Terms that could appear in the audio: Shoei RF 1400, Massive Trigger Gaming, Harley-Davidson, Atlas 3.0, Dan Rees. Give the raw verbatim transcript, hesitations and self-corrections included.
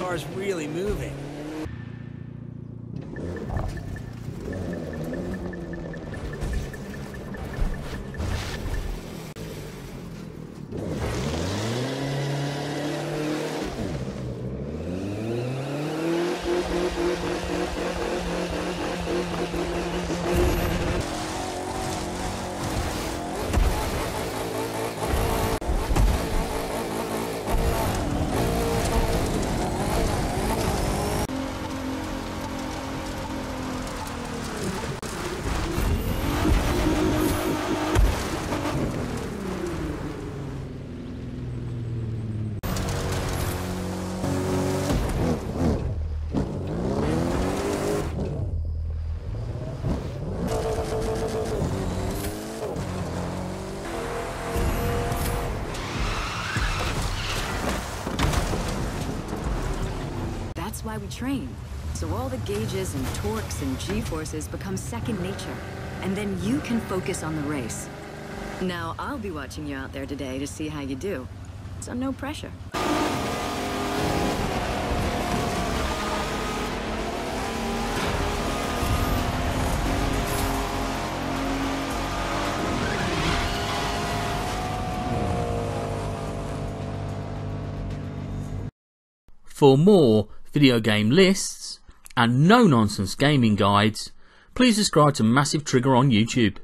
car's really moving. That's why we train. So all the gauges and torques and G-forces become second nature. And then you can focus on the race. Now, I'll be watching you out there today to see how you do. So no pressure. For more video game lists and no-nonsense gaming guides, please subscribe to Massive Trigger on YouTube.